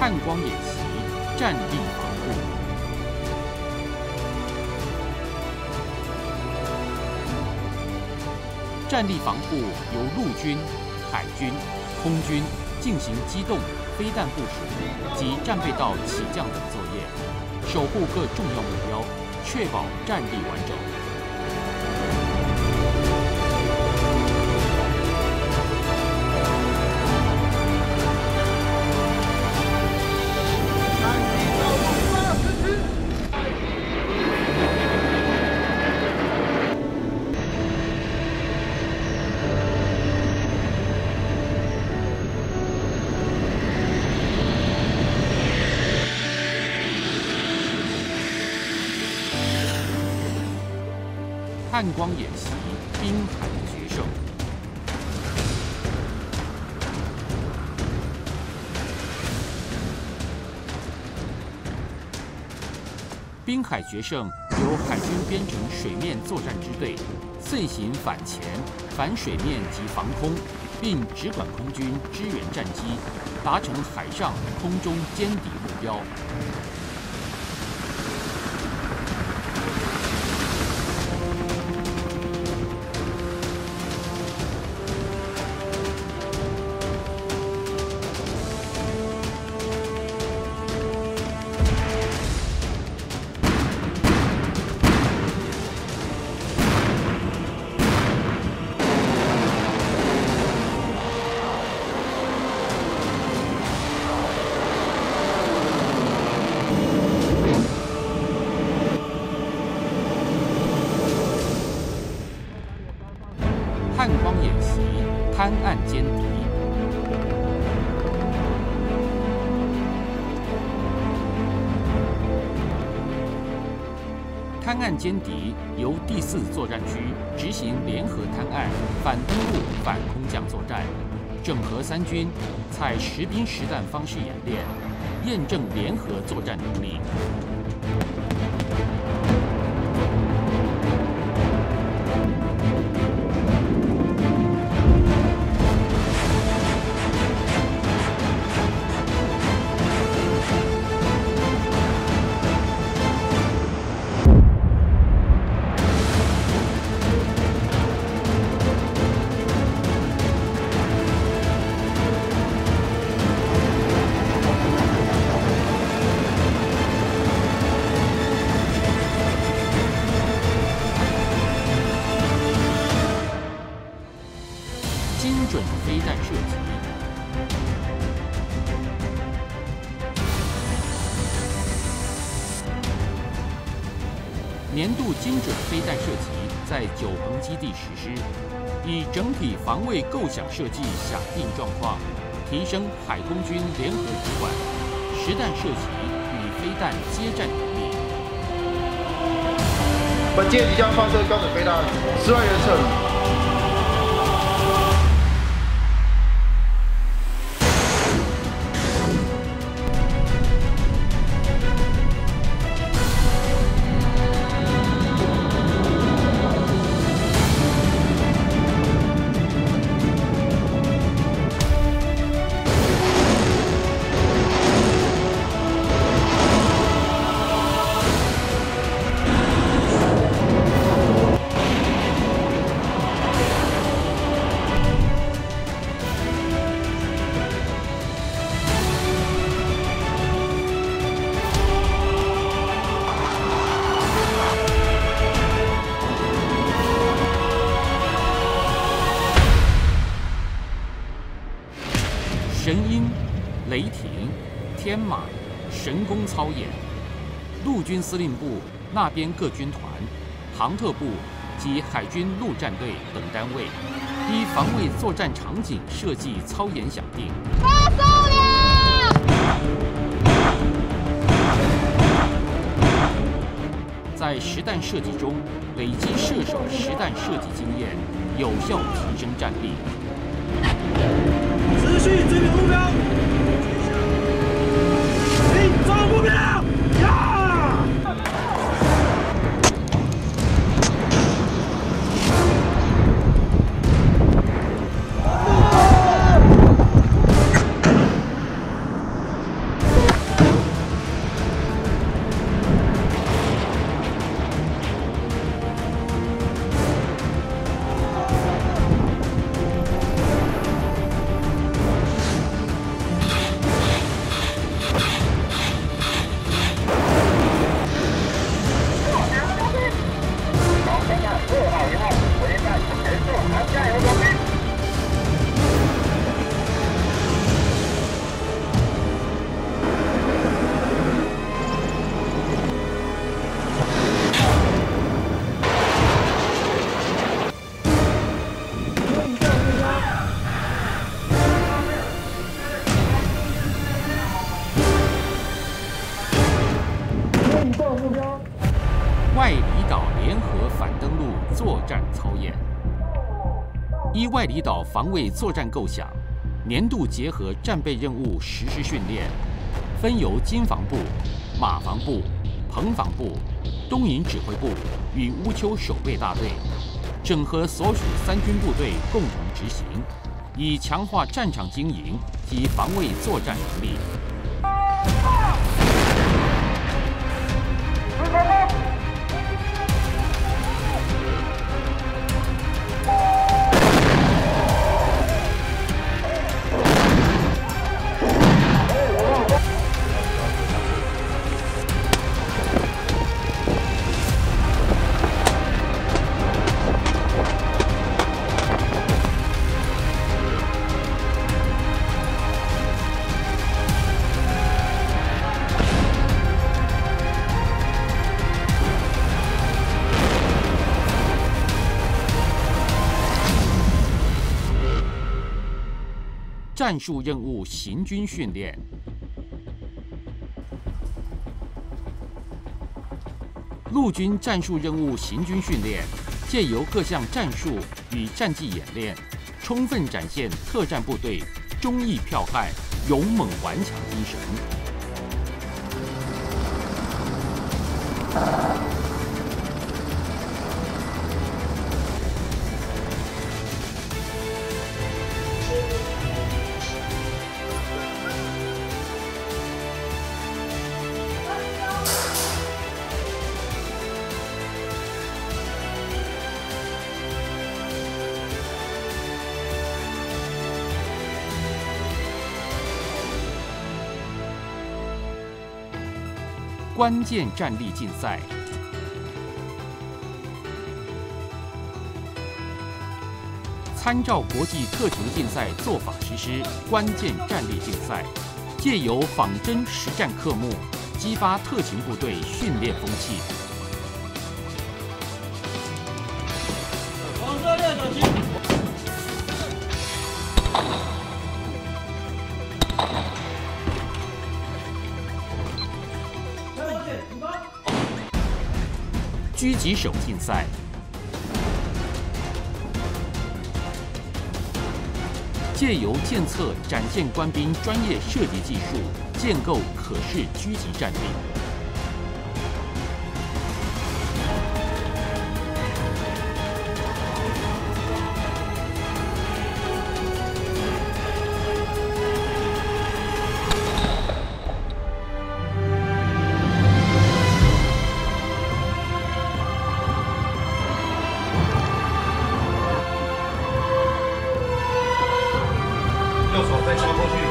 汉光演习战地防护。战地防护由陆军、海军、空军进行机动、飞弹部署及战备道起降等作业，守护各重要目标，确保战力完整。 汉光演习滨海决胜，滨海决胜由海军编成水面作战支队，遂行反潜、反水面及防空，并只管空军支援战机，达成海上、空中歼敌目标。 汉光演习滩岸歼敌，滩岸歼敌由第4作战区执行联合滩岸、反登陆、反空降作战，整合三军，采实兵实弹方式演练，验证联合作战能力。 准飞弹射击，年度精准飞弹射击在九鹏基地实施，以整体防卫构想设计响应状况，提升海空军联合指挥，实弹射击与飞弹接战能力。本舰即将发射标准飞弹12元射击。 神鹰、雷霆、天马、神功操演，陆军司令部那边各军团、航特部及海军陆战队等单位，依防卫作战场景设计操演响定。发送了！在实弹射击中累积射手实弹射击经验，有效提升战力。 持续追捕目标，命中目标！呀！外里岛联合反登陆作战操演，依外里岛防卫作战构想，年度结合战备任务实施训练，分由金防部、马防部、澎防部、东引指挥部与乌丘守备大队，整合所属三军部队共同执行，以强化战场经营及防卫作战能力。 战术任务行军训练，陆军战术任务行军训练借由各项战术与战技演练，充分展现特战部队忠义剽悍、勇猛顽强精神。 关键战力竞赛，参照国际特勤竞赛做法实施关键战力竞赛，借由仿真实战科目，激发特勤部队训练风气。往这边走去。 狙击手竞赛，借由检测展现官兵专业射击技术，建构可视狙击战力。再冲过去。